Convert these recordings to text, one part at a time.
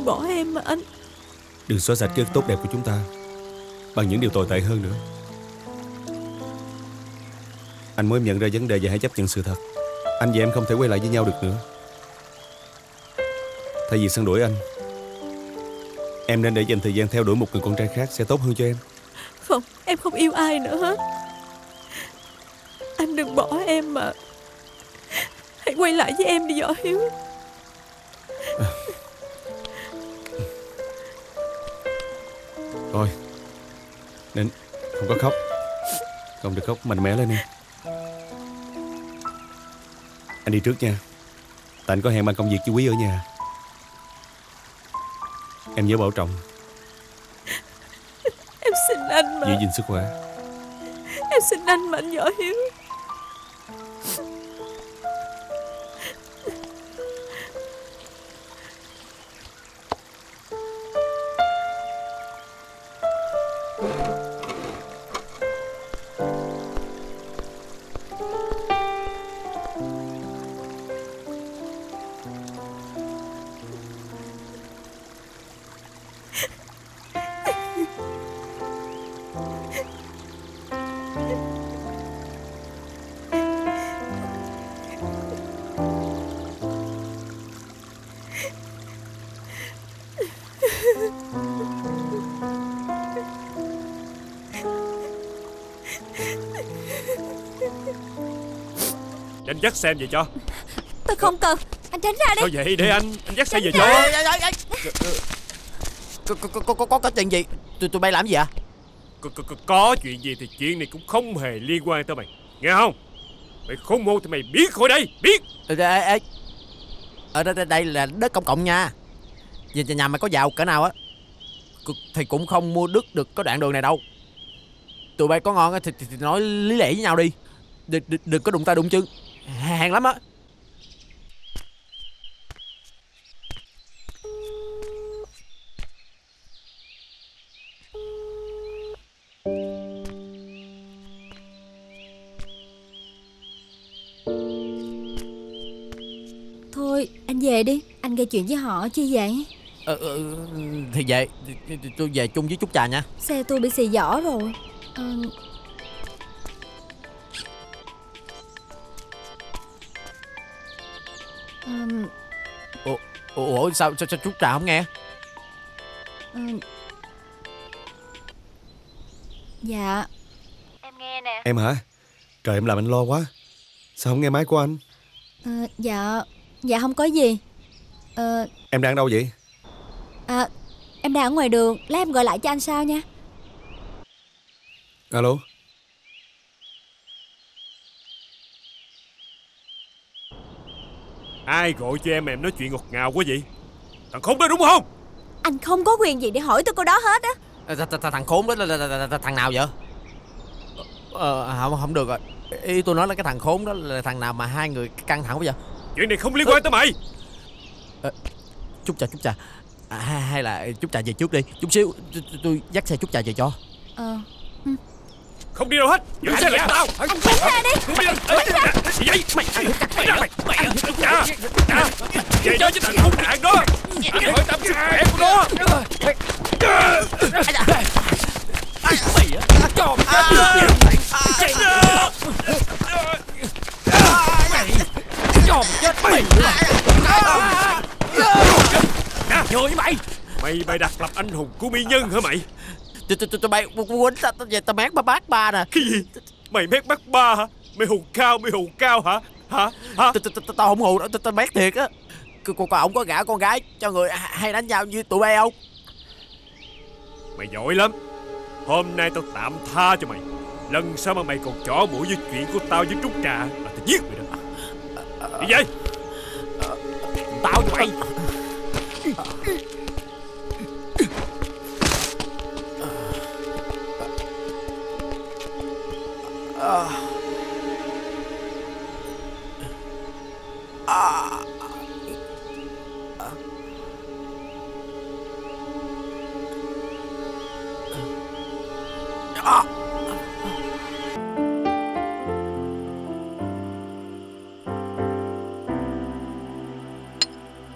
đừng bỏ em mà anh. Đừng xóa sạch ký ức tốt đẹp của chúng ta bằng những điều tồi tệ hơn nữa. Anh mới nhận ra vấn đề và hãy chấp nhận sự thật. Anh và em không thể quay lại với nhau được nữa. Thay vì săn đuổi anh, em nên để dành thời gian theo đuổi một người con trai khác sẽ tốt hơn cho em. Không, em không yêu ai nữa hết. Anh đừng bỏ em mà. Hãy quay lại với em đi Võ Hiếu. Thôi, Ninh, không có khóc. Không được khóc, mạnh mẽ lên nè. Anh đi trước nha. Tại anh có hẹn ban công việc chú Quý ở nhà. Em nhớ bảo trọng. Em xin anh mà. Giữ gìn sức khỏe. Em xin anh mà anh Võ Hiếu. Anh dắt xe về cho. Tôi không cần. Anh tránh ra đi. Thôi vậy để anh dắt xe về cho. Có chuyện gì? Tụi bay làm gì ạ? Có chuyện gì thì chuyện này cũng không hề liên quan tới mày, nghe không? Mày khốn mô thì mày biết khỏi đây, biết. Ở đây là đất công cộng nha. Vì nhà mày có giàu cỡ nào á thì cũng không mua đứt được có đoạn đường này đâu. Tụi bay có ngon thì nói lý lẽ với nhau đi. Đừng có đụng ta đụng chứ. Hàng lắm á. Thôi anh về đi. Anh gây chuyện với họ chi vậy? Thì về. Tôi về chung với Trúc Trà nha. Xe tôi bị xì vỏ rồi. Ủa sao Trúc Trà không nghe? Dạ em nghe nè. Em hả? Trời, em làm anh lo quá. Sao không nghe máy của anh? Dạ không có gì. Em đang đâu vậy? Em đang ở ngoài đường. Lát em gọi lại cho anh sau nha. Alo. Ai gọi cho em mà em nói chuyện ngọt ngào quá vậy? Thằng khốn đó đúng không? Anh không có quyền gì để hỏi tôi câu đó hết á. Thằng khốn đó là thằng nào vậy? Không được rồi. Ý tôi nói là cái thằng khốn đó là thằng nào mà hai người căng thẳng bây giờ? Chuyện này không liên quan tới mày. Trúc Trà. Hay là Trúc Trà về trước đi. Chút xíu tôi dắt xe Trúc Trà về cho. Không đi đâu hết. Giữ xe lại tao. Anh tránh ra đi. Mày cho thằng hung hãn đó. Anh hỏi tao mẹ của nó. Mày đặt lập anh hùng của mỹ nhân hả mày? Tụi bay quên tao mát ba bác ba nè. Cái gì? Mày mát bác ba hả? Mày hùng cao hả? Hả? Tao không hù đâu, tao mát thiệt á. Còn ổng có gả con gái cho người hay đánh nhau như tụi bay không? Mày giỏi lắm. Hôm nay tao tạm tha cho mày. Lần sau mà mày còn chỏ mũi với chuyện của tao với Trúc Trà là tao giết mày đó. Đi về. Tao cho mày.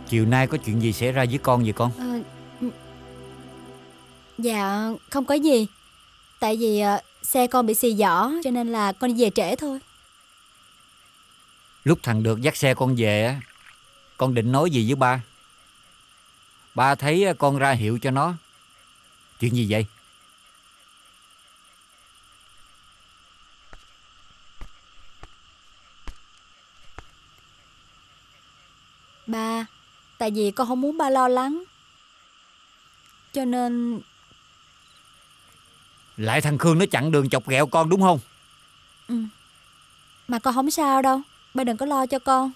Chiều nay có chuyện gì xảy ra với con vậy con? Dạ, không có gì. Tại vì xe con bị xì vỏ cho nên là con đi về trễ thôi. Lúc thằng được dắt xe con về, con định nói gì với ba? Ba thấy con ra hiệu cho nó. Chuyện gì vậy? Ba, tại vì con không muốn ba lo lắng, cho nên... Lại thằng Khương nó chặn đường chọc ghẹo con đúng không? Ừ. Mà con không sao đâu, ba đừng có lo cho con.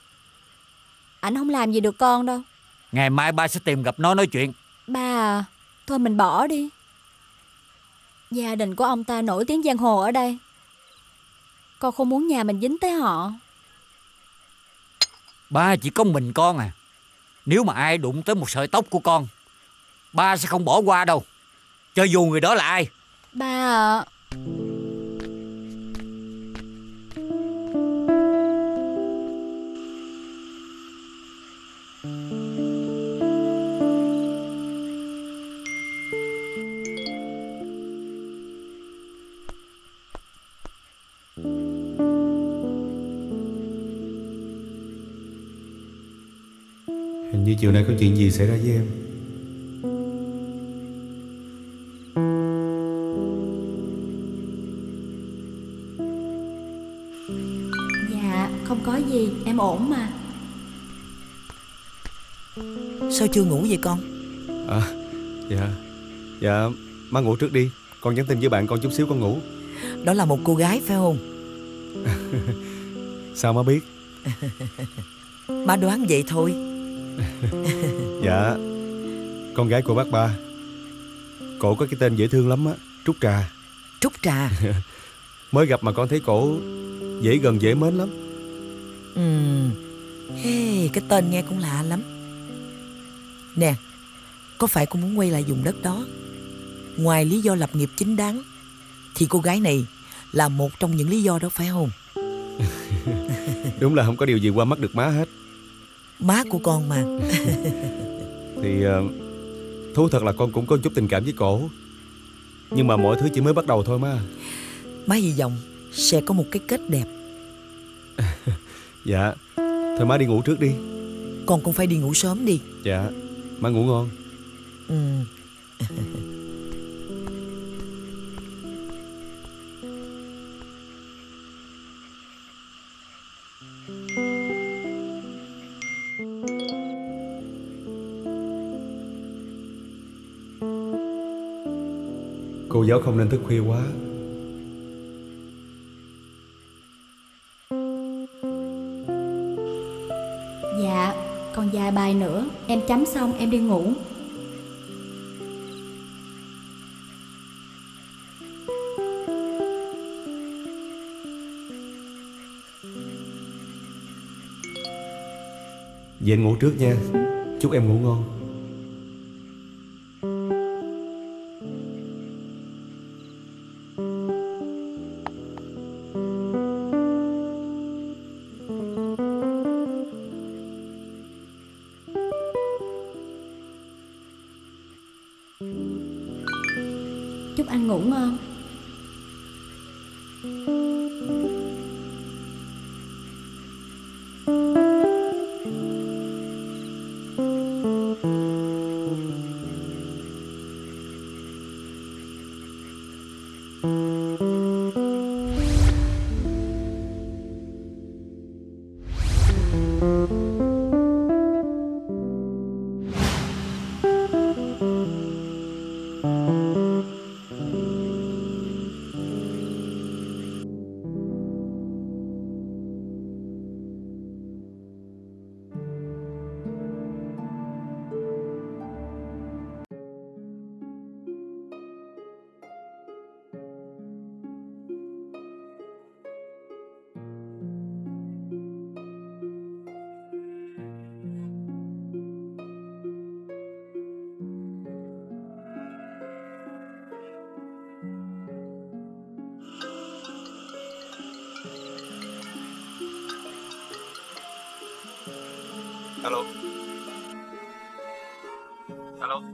Ảnh không làm gì được con đâu. Ngày mai ba sẽ tìm gặp nó nói chuyện. Ba à, thôi mình bỏ đi. Gia đình của ông ta nổi tiếng giang hồ ở đây. Con không muốn nhà mình dính tới họ. Ba chỉ có mình con à. Nếu mà ai đụng tới một sợi tóc của con, ba sẽ không bỏ qua đâu, cho dù người đó là ai. Ba ạ. Hình như chiều nay có chuyện gì xảy ra với em. Ổn mà. Sao chưa ngủ vậy con? Dạ má ngủ trước đi. Con nhắn tin với bạn con chút xíu con ngủ. Đó là một cô gái phải không? Sao má biết? Má đoán vậy thôi. Dạ, con gái của bác ba. Cổ có cái tên dễ thương lắm á, Trúc Trà. Trúc Trà. Mới gặp mà con thấy cổ dễ gần dễ mến lắm. Cái tên nghe cũng lạ lắm. Nè, có phải cô muốn quay lại vùng đất đó? Ngoài lý do lập nghiệp chính đáng thì cô gái này là một trong những lý do đó phải không? Đúng là không có điều gì qua mắt được má hết. Má của con mà. Thì thú thật là con cũng có chút tình cảm với cổ. Nhưng mà mọi thứ chỉ mới bắt đầu thôi má. Má hy vọng sẽ có một cái kết đẹp. Dạ, thôi má đi ngủ trước đi. Con cũng phải đi ngủ sớm đi. Dạ, má ngủ ngon. Cô giáo không nên thức khuya quá. Còn vài bài nữa, em chấm xong em đi ngủ. Vậy anh ngủ trước nha. Chúc em ngủ ngon. Alo.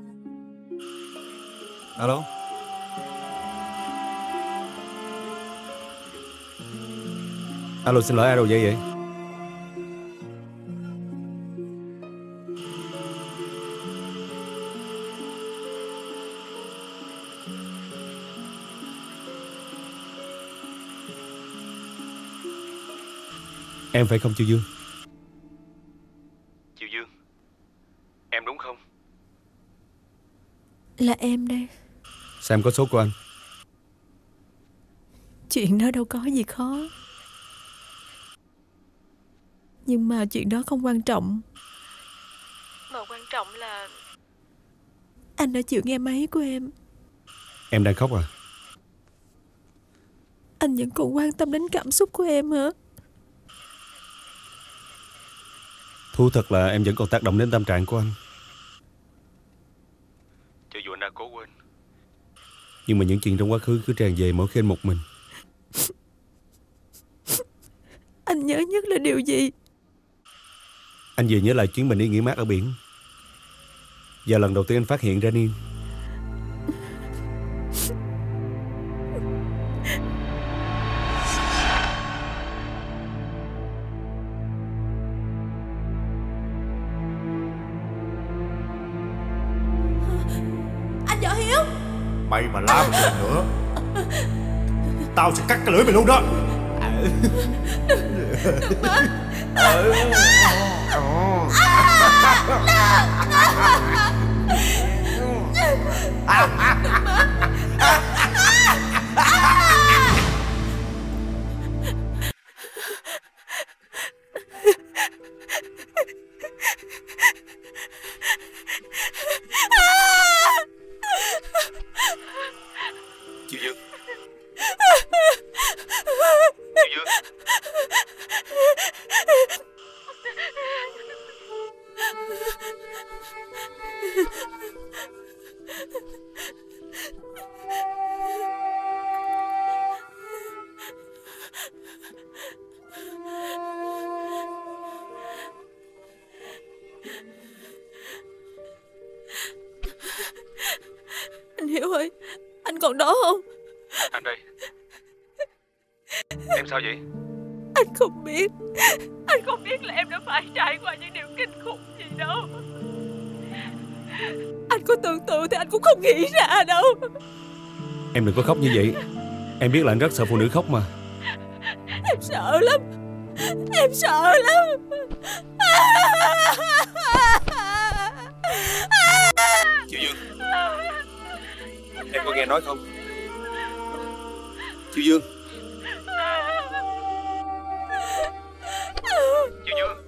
Alo. Alo, xin lỗi, alo vậy? Em phải không Chiêu Dương? Chiêu Dương, em đúng không? Là em đây. Sao em có số của anh? Chuyện đó đâu có gì khó. Nhưng mà chuyện đó không quan trọng. Mà quan trọng là anh đã chịu nghe máy của em. Em đang khóc à? Anh vẫn còn quan tâm đến cảm xúc của em hả? Thú thật là em vẫn còn tác động đến tâm trạng của anh. Cho dù anh đã cố quên, nhưng mà những chuyện trong quá khứ cứ tràn về mỗi khi anh một mình. Anh nhớ nhất là điều gì? Anh vừa nhớ lại chuyến mình đi nghỉ mát ở biển, và lần đầu tiên anh phát hiện ra Niên. Mày mà la một lần nữa, tao sẽ cắt cái lưỡi mày luôn đó. Đừng mà. Chiêu Dương, Chiêu Dương, anh Hiếu ơi, anh còn đó không? Anh đây. Em sao vậy? Anh không biết. Anh không biết là em đã phải trải qua những điều kinh khủng gì đâu. Anh có tưởng tượng thì anh cũng không nghĩ ra đâu. Em đừng có khóc như vậy. Em biết là anh rất sợ phụ nữ khóc mà. Em sợ lắm. Em sợ lắm. Chiêu Dương, em có nghe nói không? Chiêu Dương, Chiêu Dương,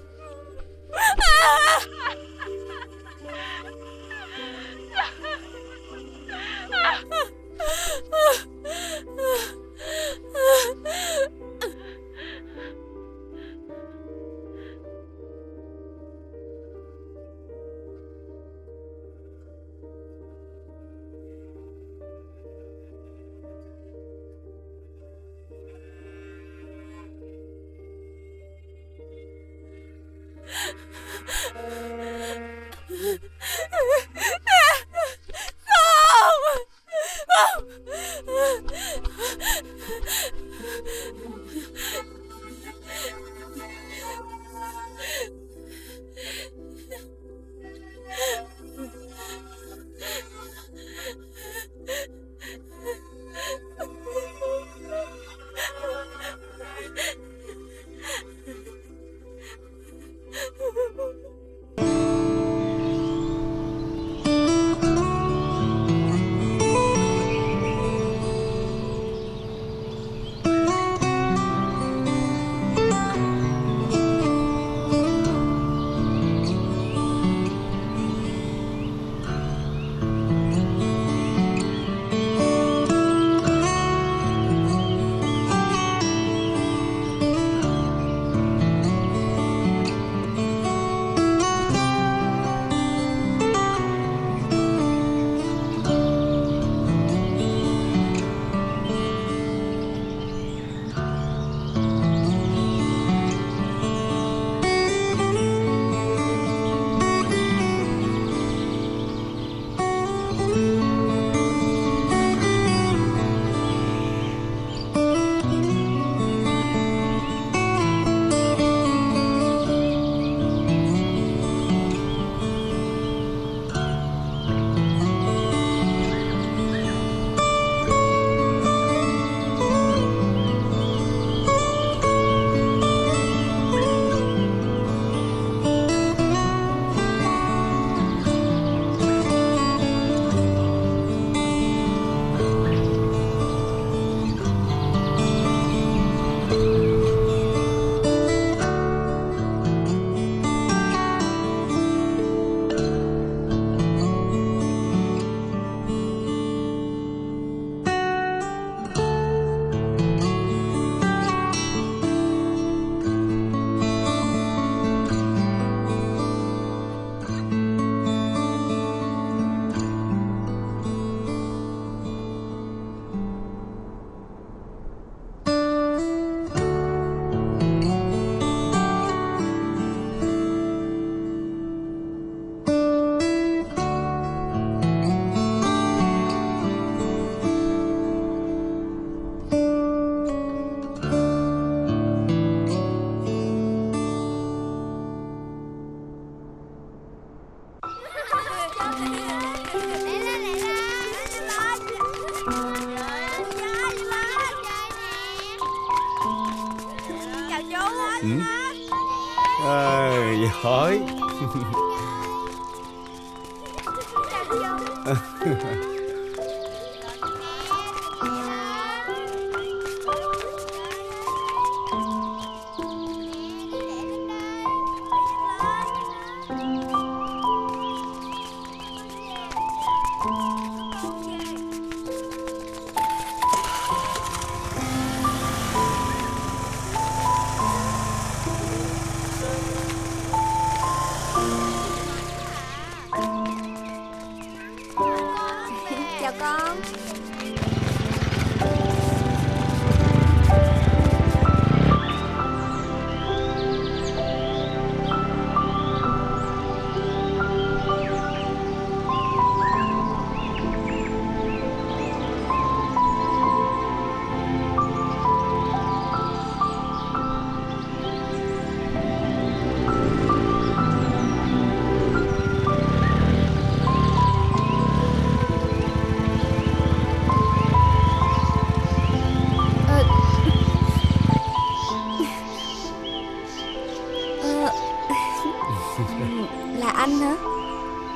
Giỏi.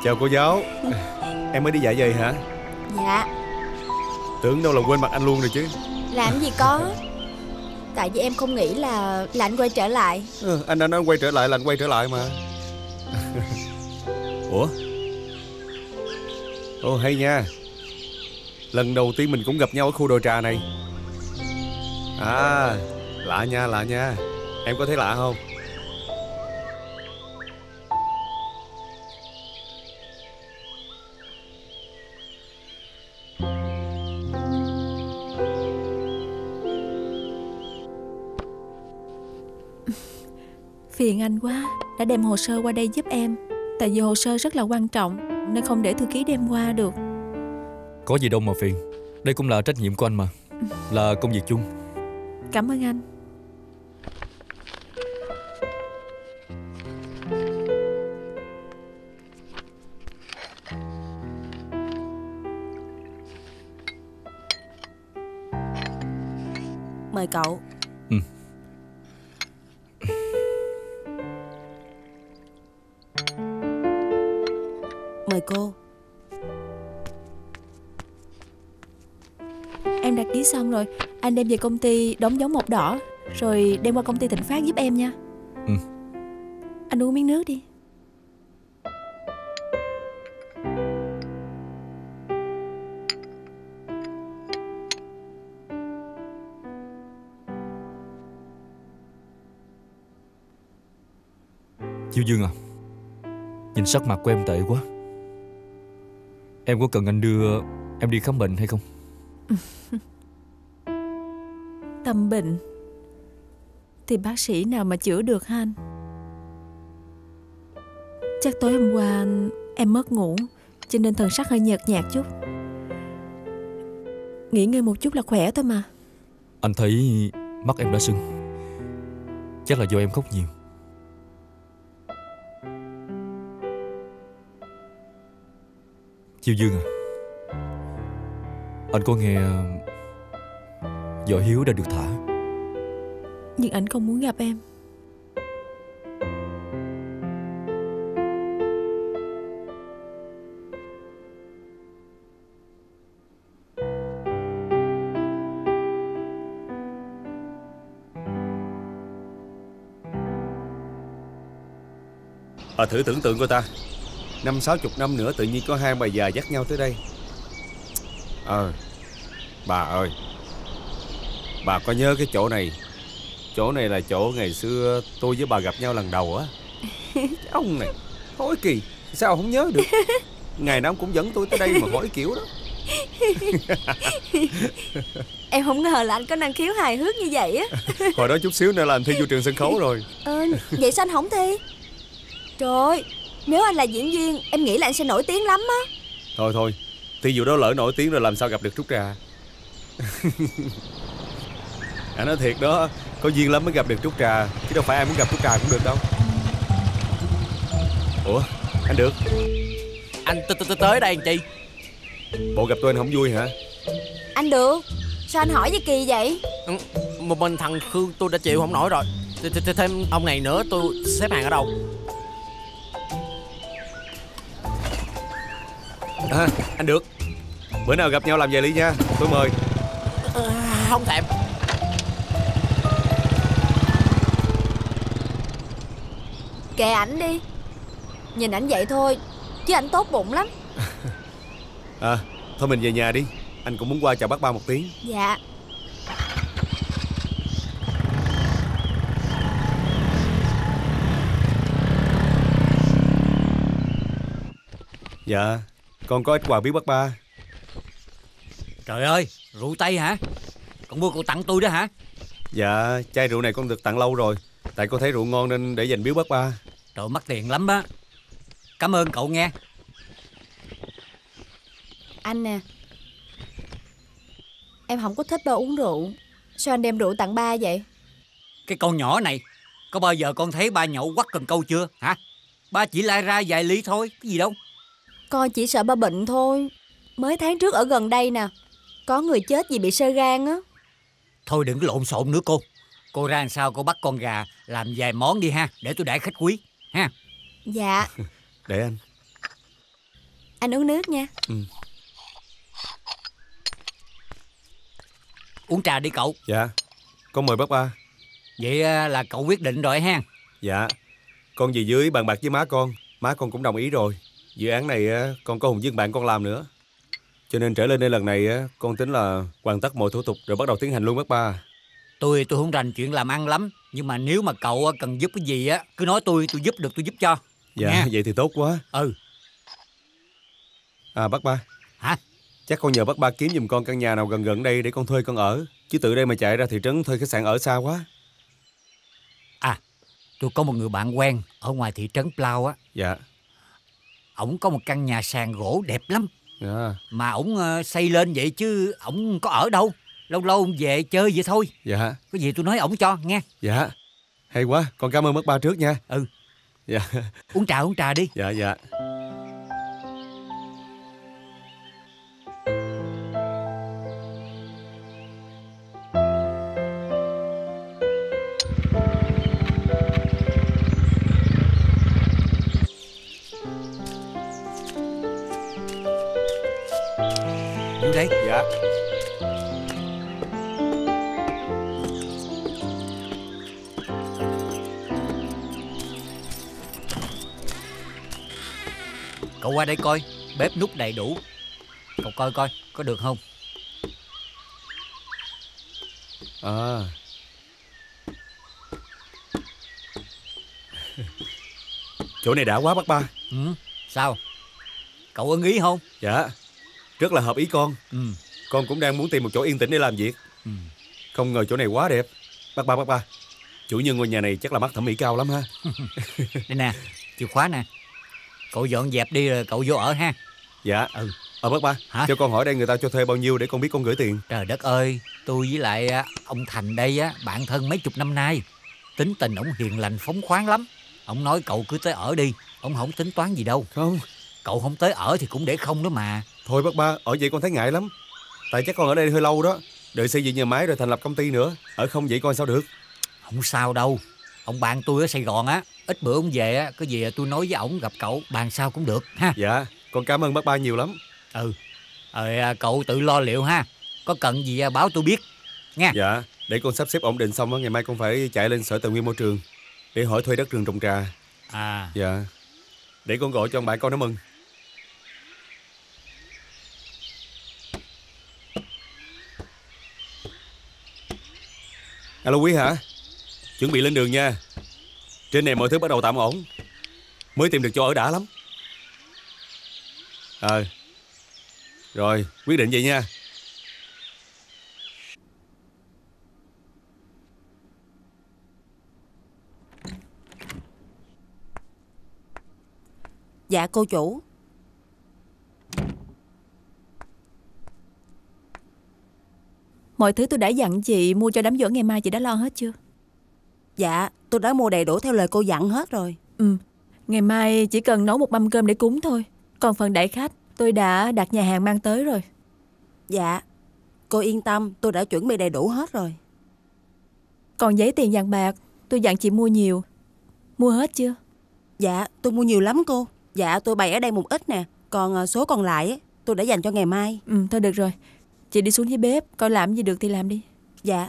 Chào cô giáo. Em mới đi dạy về hả? Dạ. Tưởng đâu là quên mặt anh luôn rồi chứ. Làm gì có. Tại vì em không nghĩ là anh quay trở lại. Anh đã nói quay trở lại là anh quay trở lại mà. Ủa? Ồ, hay nha. Lần đầu tiên mình cũng gặp nhau ở khu đồi trà này. À, lạ nha, lạ nha. Em có thấy lạ không? Phiền anh quá, đã đem hồ sơ qua đây giúp em. Tại vì hồ sơ rất là quan trọng nên không để thư ký đem qua được. Có gì đâu mà phiền. Đây cũng là trách nhiệm của anh mà. Là công việc chung. Cảm ơn anh. Mời cậu. Mời cô. Em đặt ký xong rồi. Anh đem về công ty đóng dấu mộc đỏ, rồi đem qua công ty Thịnh Phát giúp em nha. Anh uống miếng nước đi. Chiêu Dương à, nhìn sắc mặt của em tệ quá. Em có cần anh đưa em đi khám bệnh hay không? Tâm bệnh thì bác sĩ nào mà chữa được hả anh? Chắc tối hôm qua em mất ngủ cho nên thần sắc hơi nhợt nhạt chút. Nghỉ ngơi một chút là khỏe thôi mà. Anh thấy mắt em đã sưng. Chắc là do em khóc nhiều. Chiêu Dương à, anh có nghe Võ Hiếu đã được thả. Nhưng anh không muốn gặp em. Thử tưởng tượng coi ta, 50-60 năm nữa tự nhiên có hai bà già dắt nhau tới đây. Bà ơi, bà có nhớ cái chỗ này? Chỗ này là chỗ ngày xưa tôi với bà gặp nhau lần đầu á. Ông này hỏi kỳ, sao không nhớ được. Ngày nào cũng dẫn tôi tới đây mà hỏi kiểu đó. Em không ngờ là anh có năng khiếu hài hước như vậy á. Hồi đó chút xíu nữa là anh thi vô trường sân khấu rồi. Vậy sao anh không thi? Trời ơi, nếu anh là diễn viên, em nghĩ là anh sẽ nổi tiếng lắm á. Thôi thôi, thì vụ đó lỡ nổi tiếng rồi làm sao gặp được Trúc Trà. Anh nói thiệt đó, có duyên lắm mới gặp được Trúc Trà, chứ đâu phải ai muốn gặp Trúc Trà cũng được đâu. Ủa, anh được. Anh tới đây làm chi? Bộ gặp tôi anh không vui hả? Anh được, sao anh hỏi gì kỳ vậy? Một mình thằng Khương tôi đã chịu không nổi rồi. Thêm ông này nữa, tôi xếp hàng ở đâu? À, anh Được, bữa nào gặp nhau làm về ly nha, tôi mời. À, không thèm. Kệ ảnh đi, nhìn ảnh vậy thôi chứ ảnh tốt bụng lắm. À, thôi mình về nhà đi, anh cũng muốn qua chào bác ba một tiếng. Dạ. Dạ, con có ít quà biếu bác ba. Trời ơi, rượu Tây hả? Con mua cậu tặng tôi đó hả? Dạ, chai rượu này con được tặng lâu rồi. Tại con thấy rượu ngon nên để dành biếu bác ba. Trời, mắc tiền lắm á. Cảm ơn cậu nghe. Anh nè, em không có thích ba uống rượu. Sao anh đem rượu tặng ba vậy? Cái con nhỏ này, có bao giờ con thấy ba nhậu quắt cần câu chưa hả? Ba chỉ lai ra vài ly thôi, cái gì đâu. Con chỉ sợ ba bệnh thôi. Mới tháng trước ở gần đây nè, có người chết vì bị xơ gan á. Thôi đừng có lộn xộn nữa cô. Cô ra làm sao cô bắt con gà làm vài món đi ha, để tôi đãi khách quý ha. Dạ. Để anh. Anh uống nước nha. Ừ. Uống trà đi cậu. Dạ, con mời bác ba. Vậy là cậu quyết định rồi ha. Dạ, con về dưới bàn bạc với má con. Má con cũng đồng ý rồi. Dự án này con có Hùng với bạn con làm nữa. Cho nên trở lên đây lần này con tính là hoàn tất mọi thủ tục rồi bắt đầu tiến hành luôn bác ba. Tôi không rành chuyện làm ăn lắm. Nhưng mà nếu mà cậu cần giúp cái gì á, cứ nói tôi giúp được tôi giúp cho. Dạ, nha. Vậy thì tốt quá. Ừ. À bác ba. Hả? Chắc con nhờ bác ba kiếm giùm con căn nhà nào gần gần đây để con thuê con ở. Chứ từ đây mà chạy ra thị trấn thuê khách sạn ở xa quá. À, tôi có một người bạn quen ở ngoài thị trấn Plau á. Dạ. Ổng có một căn nhà sàn gỗ đẹp lắm. Dạ. Mà ổng xây lên vậy chứ ổng có ở đâu. Lâu lâu ông về chơi vậy thôi. Dạ. Có gì tôi nói ổng cho nghe. Dạ. Hay quá, con cảm ơn bác ba trước nha. Ừ. Dạ. Uống trà đi. Dạ dạ. Đấy. Dạ. Cậu qua đây coi, bếp núc đầy đủ. Cậu coi coi, có được không? À. Chỗ này đã quá bác ba. Ừ, sao? Cậu ưng ý không? Dạ. Rất là hợp ý con. Ừ. Con cũng đang muốn tìm một chỗ yên tĩnh để làm việc. Ừ. Không ngờ chỗ này quá đẹp. Bác ba. Chủ nhân ngôi nhà này chắc là mắt thẩm mỹ cao lắm ha. Đây nè, chìa khóa nè. Cậu dọn dẹp đi rồi cậu vô ở ha. Dạ. Ừ. Bác ba. Hả? Cho con hỏi đây người ta cho thuê bao nhiêu để con biết con gửi tiền. Trời đất ơi, tôi với lại ông Thành đây á, bạn thân mấy chục năm nay. Tính tình ổng hiền lành phóng khoáng lắm. Ổng nói cậu cứ tới ở đi, ổng không tính toán gì đâu. Không. Cậu không tới ở thì cũng để không đó mà. Thôi bác ba, ở vậy con thấy ngại lắm. Tại chắc con ở đây hơi lâu đó. Đợi xây dựng nhà máy rồi thành lập công ty nữa. Ở không vậy coi sao được. Không sao đâu. Ông bạn tôi ở Sài Gòn á, ít bữa ông về á, có gì tôi nói với ổng gặp cậu bàn sao cũng được ha. Dạ, con cảm ơn bác ba nhiều lắm. Ừ. Rồi cậu tự lo liệu ha. Có cần gì báo tôi biết nha. Dạ, để con sắp xếp ổn định xong á, ngày mai con phải chạy lên Sở Tài nguyên Môi trường để hỏi thuê đất rừng trồng trà. À. Dạ. Để con gọi cho ông bạn con nó mừng. Alo Quý hả? Chuẩn bị lên đường nha. Trên này mọi thứ bắt đầu tạm ổn. Mới tìm được chỗ ở đã lắm. Ờ. Rồi, quyết định vậy nha. Dạ cô chủ. Mọi thứ tôi đã dặn chị mua cho đám giỗ ngày mai chị đã lo hết chưa? Dạ, tôi đã mua đầy đủ theo lời cô dặn hết rồi. Ừ, ngày mai chỉ cần nấu một mâm cơm để cúng thôi. Còn phần đãi khách, tôi đã đặt nhà hàng mang tới rồi. Dạ, cô yên tâm, tôi đã chuẩn bị đầy đủ hết rồi. Còn giấy tiền vàng bạc, Tôi dặn chị mua nhiều. Mua hết chưa? Dạ tôi mua nhiều lắm cô. Dạ tôi bày ở đây một ít nè. Còn số còn lại tôi đã dành cho ngày mai. Ừ thôi được rồi. Chị đi xuống dưới bếp coi làm gì được thì làm đi. Dạ.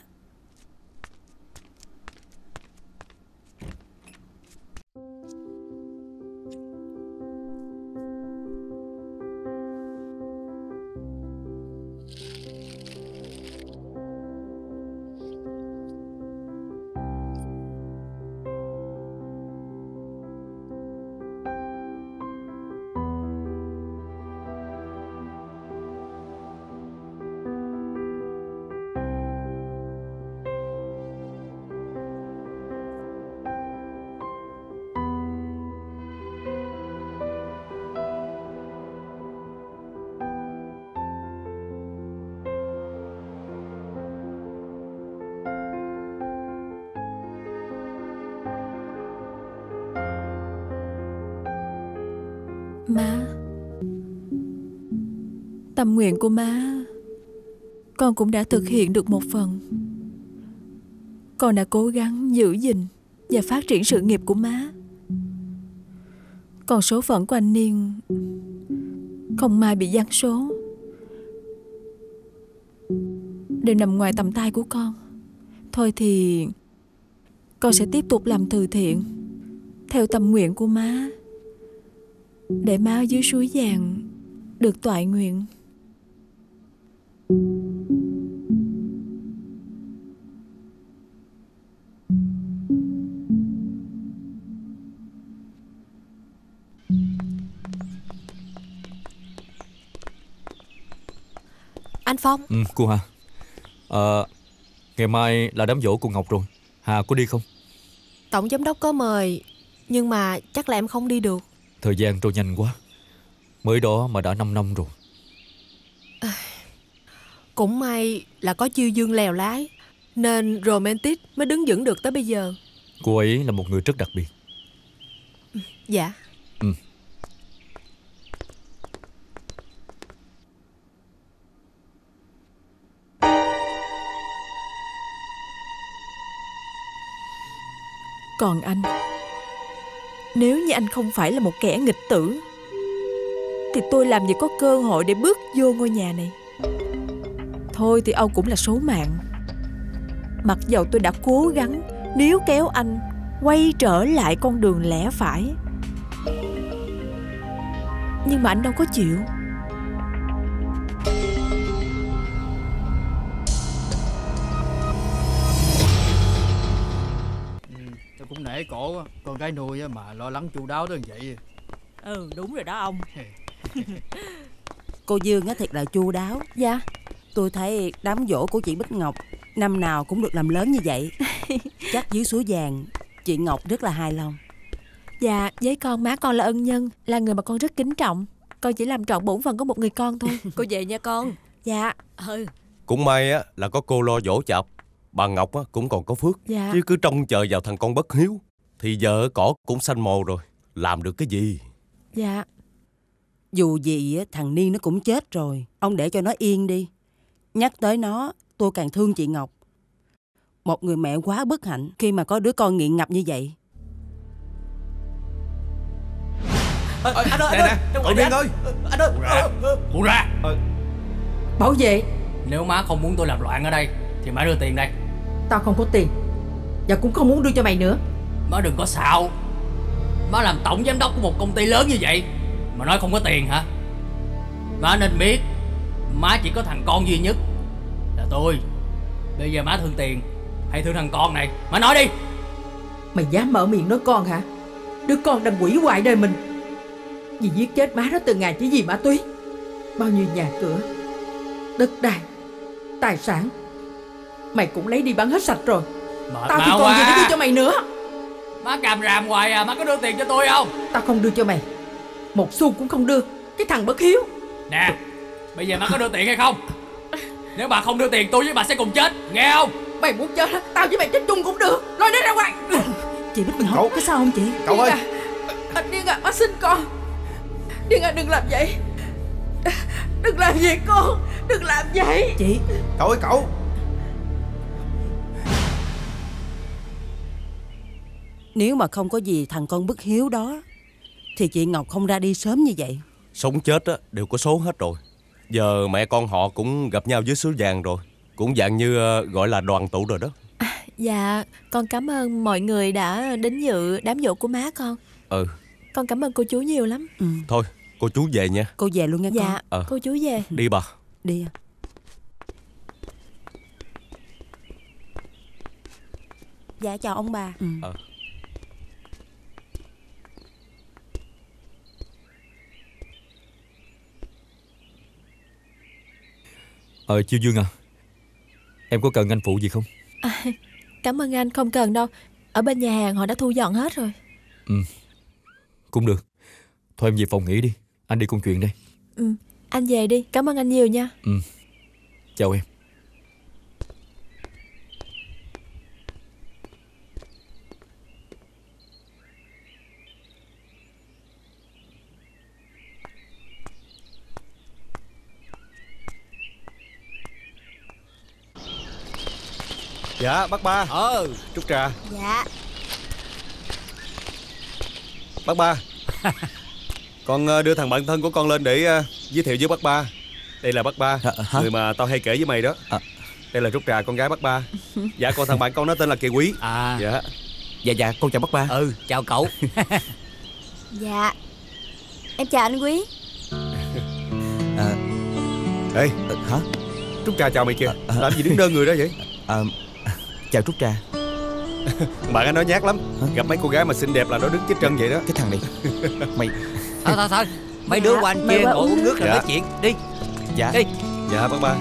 Má, tâm nguyện của má con cũng đã thực hiện được một phần. Con đã cố gắng giữ gìn và phát triển sự nghiệp của má. Còn số phận của anh Niên không may bị giáng số, đều nằm ngoài tầm tay của con. Thôi thì con sẽ tiếp tục làm từ thiện theo tâm nguyện của má, để má ở dưới suối vàng được toại nguyện. Anh Phong. Ừ, cô Hà. Ngày mai là đám giỗ cô Ngọc rồi. Hà có đi không? Tổng giám đốc có mời, nhưng mà chắc là em không đi được. Thời gian trôi nhanh quá. Mới đó mà đã 5 năm rồi. Cũng may là có chiêu dương lèo lái, nên Romantic mới đứng vững được tới bây giờ. Cô ấy là một người rất đặc biệt. Dạ. Ừ. Còn anh, nếu như anh không phải là một kẻ nghịch tử thì tôi làm gì có cơ hội để bước vô ngôi nhà này. Thôi thì ông cũng là số mạng. Mặc dầu tôi đã cố gắng níu kéo anh quay trở lại con đường lẽ phải, nhưng mà anh đâu có chịu. Cũng nể cổ quá, con gái nuôi mà lo lắng chu đáo tới như vậy. Ừ đúng rồi đó ông. Cô Dương á thiệt là chu đáo. Dạ. Tôi thấy đám giỗ của chị Bích Ngọc năm nào cũng được làm lớn như vậy. Chắc dưới suối vàng chị Ngọc rất là hài lòng. Dạ với con, má con là ân nhân, là người mà con rất kính trọng. Con chỉ làm trọn bổn phận của một người con thôi. Cô về nha con. Dạ. Ừ. Cũng may á là có cô lo dỗ chạp. Bà Ngọc cũng còn có phước. Dạ. Chứ cứ trông chờ vào thằng con bất hiếu thì vợ cỏ cũng xanh mồ rồi, làm được cái gì. Dạ. Dù gì thằng Niên nó cũng chết rồi, ông để cho nó yên đi. Nhắc tới nó tôi càng thương chị Ngọc. Một người mẹ quá bất hạnh khi mà có đứa con nghiện ngập như vậy. Anh ơi, nè, cậu Niên ơi. Anh ơi, buông ra. Bảo vệ. Nếu má không muốn tôi làm loạn ở đây thì má đưa tiền đây. Tao không có tiền và cũng không muốn đưa cho mày nữa. Má đừng có xạo. Má làm tổng giám đốc của một công ty lớn như vậy mà nói không có tiền hả? Má nên biết má chỉ có thằng con duy nhất là tôi. Bây giờ má thương tiền hay thương thằng con này? Má nói đi. Mày dám mở miệng nói con hả? Đứa con đang hủy hoại đời mình vì giết chết má nó từ ngày chỉ vì ma túy. Bao nhiêu nhà cửa, đất đai, tài sản mày cũng lấy đi bán hết sạch rồi. Tao thì còn gì để đưa cho mày nữa. Má càm ràm hoài à. Má có đưa tiền cho tôi không? Tao không đưa cho mày một xu cũng không đưa. Cái thằng bất hiếu. Nè, bây giờ má có đưa tiền hay không? Nếu bà không đưa tiền tôi với bà sẽ cùng chết, nghe không? Mày muốn chết tao với mày chết chung cũng được. Lôi nó ra ngoài. Chị Bích Ngọc, có sao không chị? Cậu ơi. Anh Điên à, má xin con. Điên à đừng làm vậy. Đừng làm vậy con. Đừng làm vậy. Chị. Cậu ơi cậu. Nếu mà không có gì thằng con bất hiếu đó thì chị Ngọc không ra đi sớm như vậy. Sống chết á, đều có số hết rồi. Giờ mẹ con họ cũng gặp nhau dưới suối vàng rồi, cũng dạng như gọi là đoàn tụ rồi đó. Dạ con cảm ơn mọi người đã đến dự đám giỗ của má con. Ừ. Con cảm ơn cô chú nhiều lắm. Ừ. Thôi cô chú về nha. Cô về luôn nha con. Dạ cô chú về. Đi bà. Đi. Dạ chào ông bà. Ừ. Chiêu Dương à, em có cần anh phụ gì không? Cảm ơn anh, không cần đâu. Ở bên nhà hàng họ đã thu dọn hết rồi. Ừ, cũng được. Thôi em về phòng nghỉ đi, anh đi công chuyện đây. Ừ, anh về đi, cảm ơn anh nhiều nha. Ừ, chào em. Dạ bác ba. Trúc trà. Dạ bác ba. Con đưa thằng bạn thân của con lên để giới thiệu với bác ba. Đây là bác ba, người mà tao hay kể với mày đó. Đây là Trúc Trà, con gái bác ba. Dạ còn thằng bạn con nó tên là Kỳ Quý. Dạ. Dạ con chào bác ba. Chào cậu. Dạ em chào anh Quý. Ê hả, Trúc Trà chào mày kìa. Làm gì đứng đơ người đó vậy? Chào Trúc Trà. Bạn anh nói nhát lắm. Gặp mấy cô gái mà xinh đẹp là nó đứng chết chân vậy đó. Cái thằng này. Mày thôi mấy đứa qua anh kia ngồi uống nước rồi nói chuyện đi. Dạ. Đi. Dạ bác ba.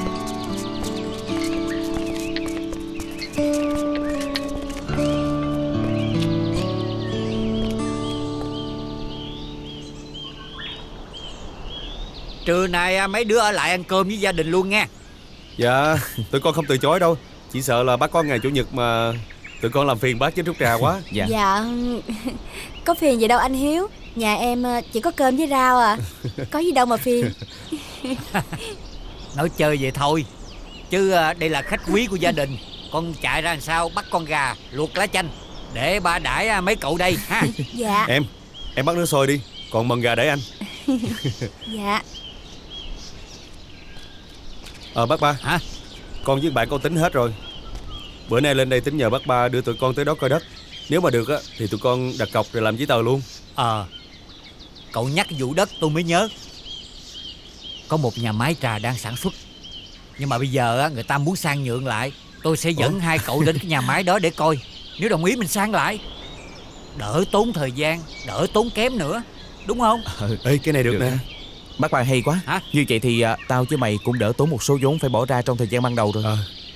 Trưa nay mấy đứa ở lại ăn cơm với gia đình luôn nha. Dạ tụi con không từ chối đâu, chỉ sợ là bác có ngày chủ nhật mà tụi con làm phiền bác với Trúc Trà quá. Dạ có phiền gì đâu anh Hiếu, nhà em chỉ có cơm với rau à, có gì đâu mà phiền. Nói chơi vậy thôi chứ đây là khách quý của gia đình. Con chạy ra làm sao bắt con gà luộc lá chanh để ba đãi mấy cậu đây ha. Dạ em bắt nước sôi đi, còn mần gà để anh. Dạ. Bác ba hả? Con với bạn con tính hết rồi. Bữa nay lên đây tính nhờ bác ba đưa tụi con tới đó coi đất. Nếu mà được á thì tụi con đặt cọc rồi làm giấy tờ luôn. Cậu nhắc vụ đất tôi mới nhớ. Có một nhà máy trà đang sản xuất, nhưng mà bây giờ á người ta muốn sang nhượng lại. Tôi sẽ dẫn hai cậu đến cái nhà máy đó để coi. Nếu đồng ý mình sang lại, đỡ tốn thời gian, đỡ tốn kém nữa, đúng không? Ê cái này được nè. Bác ba hay quá. Như vậy thì tao với mày cũng đỡ tốn một số vốn phải bỏ ra trong thời gian ban đầu rồi.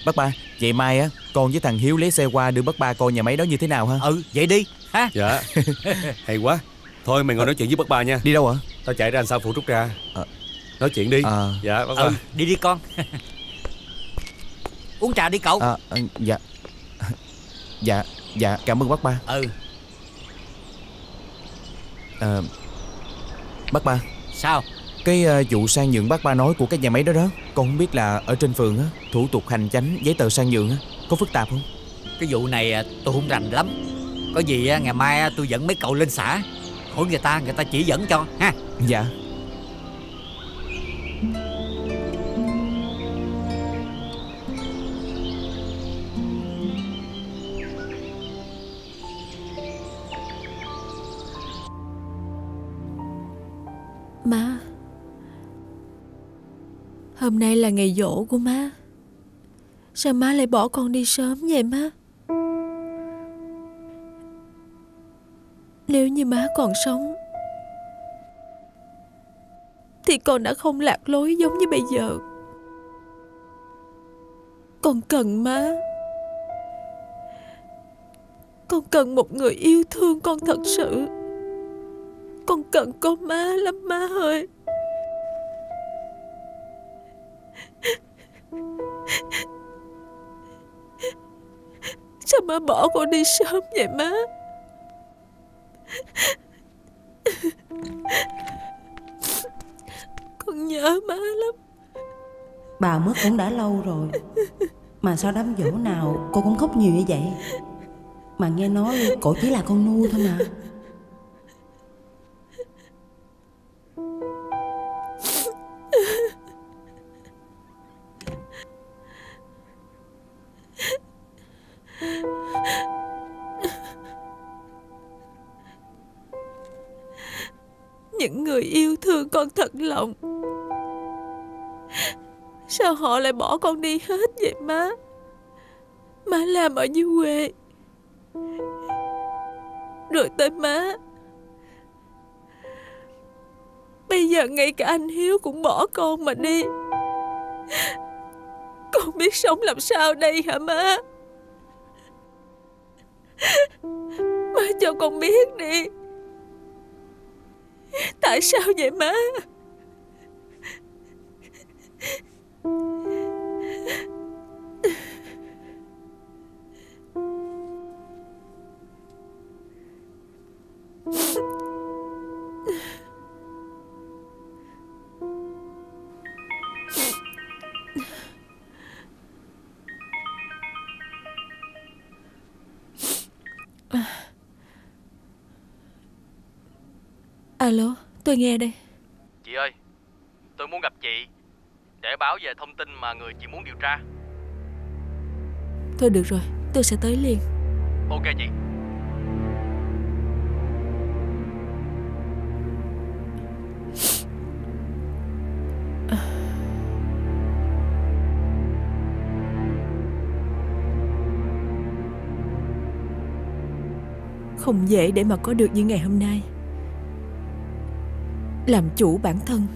Bác ba, vậy mai á con với thằng Hiếu lấy xe qua đưa bác ba coi nhà máy đó như thế nào ha. Vậy đi ha. Dạ. Hay quá. Thôi mày ngồi nói chuyện với bác ba nha. Đi đâu hả? Tao chạy ra làm sao phụ Trúc Trà. Nói chuyện đi. Dạ bác ba. Đi đi con. Uống trà đi cậu. Dạ. Dạ cảm ơn bác ba. Bác ba. Sao? Cái vụ sang nhượng bác ba nói của cái nhà máy đó đó, con không biết là ở trên phường á, thủ tục hành chánh, giấy tờ sang nhượng á, có phức tạp không? Cái vụ này tôi không rành lắm. Có gì ngày mai tôi dẫn mấy cậu lên xã hỏi người ta chỉ dẫn cho ha. Dạ. Má, hôm nay là ngày giỗ của má, sao má lại bỏ con đi sớm vậy má? Nếu như má còn sống thì con đã không lạc lối giống như bây giờ. Con cần má. Con cần một người yêu thương con thật sự. Con cần cô má lắm má ơi. Sao má bỏ con đi sớm vậy má? Con nhớ má lắm. Bà mất cũng đã lâu rồi, mà sao đám giỗ nào cô cũng khóc nhiều như vậy? Mà nghe nói cổ chỉ là con nuôi thôi mà. Những người yêu thương con thật lòng, sao họ lại bỏ con đi hết vậy má? Má làm ở dưới quê, rồi tới má. Bây giờ ngay cả anh Hiếu cũng bỏ con mà đi. Con biết sống làm sao đây hả má? Má cho con biết đi. Tại sao vậy má? Alo, tôi nghe đây. Chị ơi, tôi muốn gặp chị để báo về thông tin mà người chị muốn điều tra. Thôi được rồi, tôi sẽ tới liền. Ok chị. Không dễ để mà có được như ngày hôm nay. Làm chủ bản thân,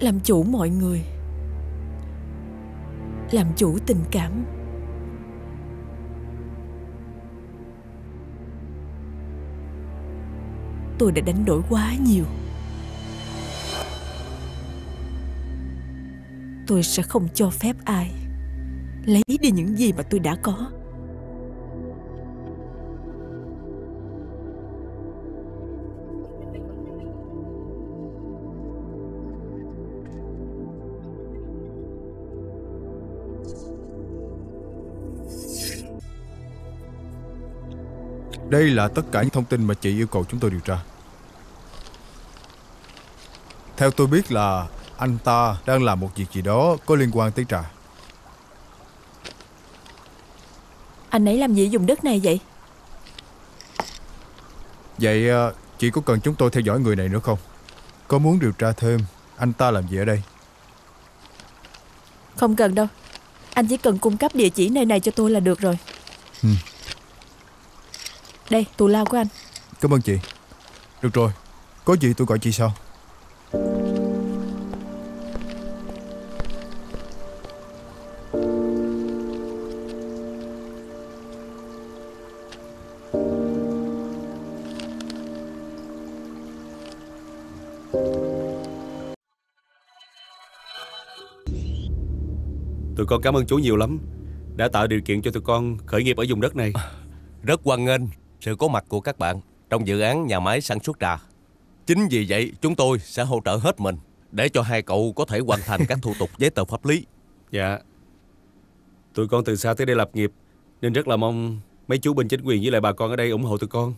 làm chủ mọi người, làm chủ tình cảm. Tôi đã đánh đổi quá nhiều. Tôi sẽ không cho phép ai lấy đi những gì mà tôi đã có. Đây là tất cả những thông tin mà chị yêu cầu chúng tôi điều tra. Theo tôi biết là anh ta đang làm một việc gì đó có liên quan tới trà. Anh ấy làm gì dùng đất này vậy? Vậy chị có cần chúng tôi theo dõi người này nữa không? Có muốn điều tra thêm anh ta làm gì ở đây? Không cần đâu. Anh chỉ cần cung cấp địa chỉ nơi này cho tôi là được rồi. Đây, tù lao của anh. Cảm ơn chị. Được rồi, có gì tôi gọi chị sau. Tụi con cảm ơn chú nhiều lắm, đã tạo điều kiện cho tụi con khởi nghiệp ở vùng đất này. Rất hoan nghênh sự có mặt của các bạn trong dự án nhà máy sản xuất trà. Chính vì vậy chúng tôi sẽ hỗ trợ hết mình để cho hai cậu có thể hoàn thành các thủ tục giấy tờ pháp lý. Dạ. Tụi con từ xa tới đây lập nghiệp nên rất là mong mấy chú bên chính quyền với lại bà con ở đây ủng hộ tụi con.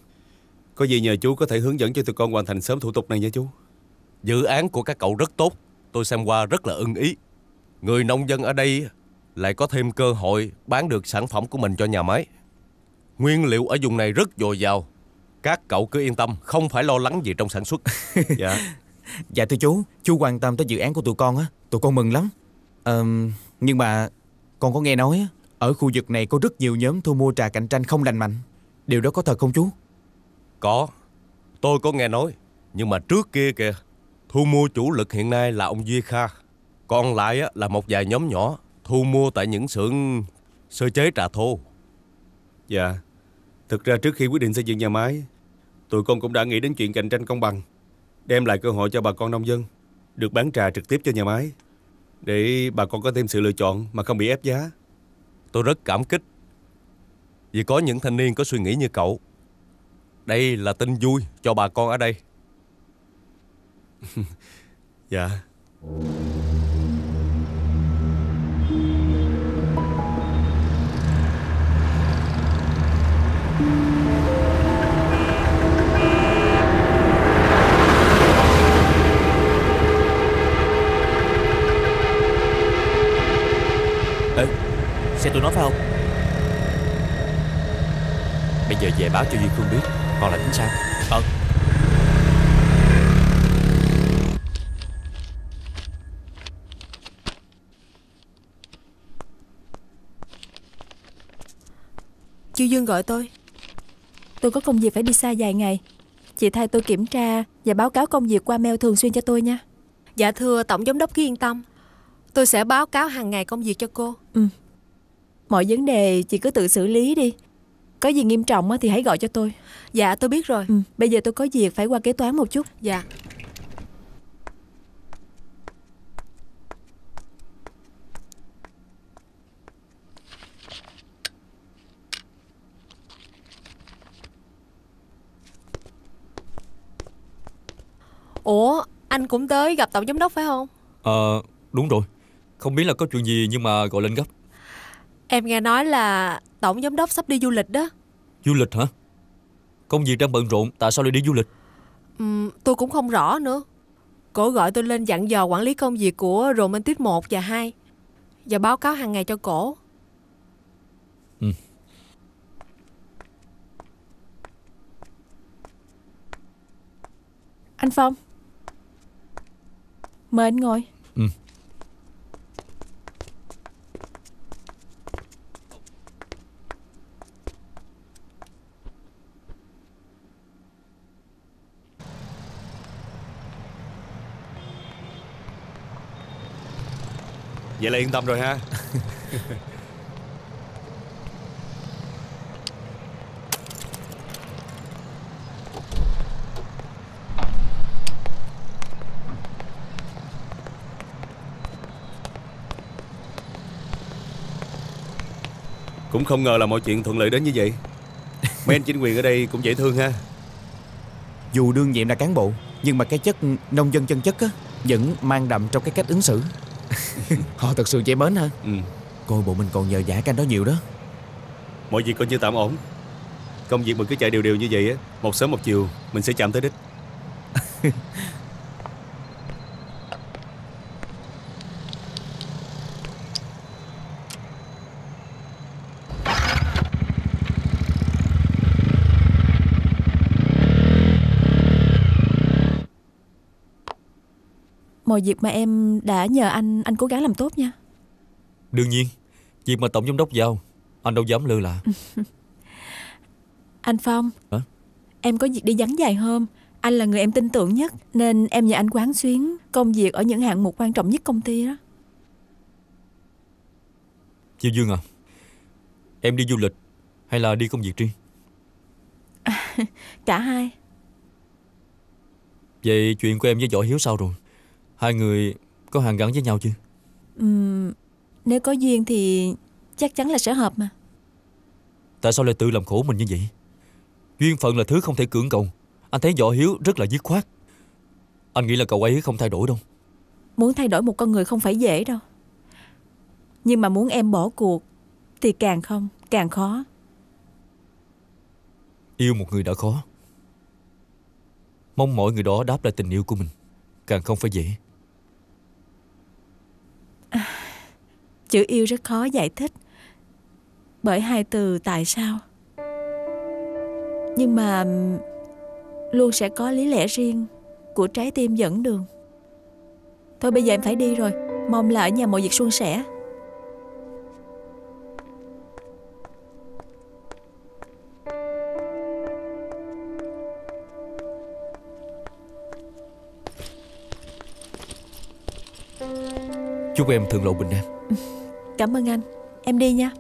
Có gì nhờ chú có thể hướng dẫn cho tụi con hoàn thành sớm thủ tục này nha chú. Dự án của các cậu rất tốt, tôi xem qua rất là ưng ý. Người nông dân ở đây lại có thêm cơ hội bán được sản phẩm của mình cho nhà máy. Nguyên liệu ở vùng này rất dồi dào. Các cậu cứ yên tâm, không phải lo lắng gì trong sản xuất. Dạ. Dạ thưa chú quan tâm tới dự án của tụi con á, tụi con mừng lắm. Nhưng mà con có nghe nói ở khu vực này có rất nhiều nhóm thu mua trà cạnh tranh không lành mạnh. Điều đó có thật không chú? Có, tôi có nghe nói. Nhưng mà trước kia kìa, thu mua chủ lực hiện nay là ông Duy Kha. Còn lại á, là một vài nhóm nhỏ thu mua tại những xưởng sơ chế trà thô. Dạ. Thực ra trước khi quyết định xây dựng nhà máy, tụi con cũng đã nghĩ đến chuyện cạnh tranh công bằng, đem lại cơ hội cho bà con nông dân được bán trà trực tiếp cho nhà máy, để bà con có thêm sự lựa chọn mà không bị ép giá. Tôi rất cảm kích vì có những thanh niên có suy nghĩ như cậu. Đây là tin vui cho bà con ở đây. Dạ. Xe tôi nói phải không? Bây giờ về báo cho Duy Khương biết, còn là tính sao? Duy Dương gọi tôi. Tôi có công việc phải đi xa vài ngày. Chị thay tôi kiểm tra và báo cáo công việc qua mail thường xuyên cho tôi nha. Dạ thưa Tổng Giám đốc cứ yên tâm, tôi sẽ báo cáo hàng ngày công việc cho cô. Mọi vấn đề chị cứ tự xử lý đi. Có gì nghiêm trọng thì hãy gọi cho tôi. Dạ tôi biết rồi. Bây giờ tôi có việc phải qua kế toán một chút. Dạ. Ủa, anh cũng tới gặp Tổng Giám đốc phải không? Đúng rồi. Không biết là có chuyện gì nhưng mà gọi lên gấp. Em nghe nói là Tổng Giám đốc sắp đi du lịch đó. Du lịch hả? Công việc đang bận rộn, tại sao lại đi du lịch? Tôi cũng không rõ nữa. Cổ gọi tôi lên dặn dò quản lý công việc của Romantic 1 và 2 và báo cáo hàng ngày cho cổ. Anh Phong, mời anh ngồi. Vậy là yên tâm rồi ha. Cũng không ngờ là mọi chuyện thuận lợi đến như vậy. Mấy anh chính quyền ở đây cũng dễ thương ha. Dù đương nhiệm là cán bộ, nhưng mà cái chất nông dân chân chất á, vẫn mang đậm trong cái cách ứng xử. Họ thật sự dễ mến hả? Coi bộ mình còn nhờ vả canh đó nhiều đó. Mọi việc coi như tạm ổn. Công việc mình cứ chạy đều đều như vậy á, một sớm một chiều mình sẽ chạm tới đích. Mọi việc mà em đã nhờ anh cố gắng làm tốt nha. Đương nhiên, việc mà Tổng Giám đốc giao, anh đâu dám lơ là. Anh Phong, hả? Em có việc đi vắng vài hôm, anh là người em tin tưởng nhất, nên em nhờ anh quán xuyến công việc ở những hạng mục quan trọng nhất công ty đó. Chị Dương à, em đi du lịch hay là đi công việc riêng? Cả hai. Vậy chuyện của em với Võ Hiếu sao rồi? Hai người có hàn gắn với nhau chưa? Nếu có duyên thì chắc chắn là sẽ hợp mà. Tại sao lại tự làm khổ mình như vậy? Duyên phận là thứ không thể cưỡng cầu. Anh thấy Võ Hiếu rất là dứt khoát. Anh nghĩ là cậu ấy không thay đổi đâu. Muốn thay đổi một con người không phải dễ đâu. Nhưng mà muốn em bỏ cuộc thì càng khó. Yêu một người đã khó, mong mọi người đó đáp lại tình yêu của mình càng không phải dễ. Chữ yêu rất khó giải thích bởi hai từ tại sao. Nhưng mà luôn sẽ có lý lẽ riêng của trái tim dẫn đường. Thôi bây giờ em phải đi rồi. Mong là ở nhà mọi việc suôn sẻ. Chúc em thượng lộ bình an. Cảm ơn anh. Em đi nha.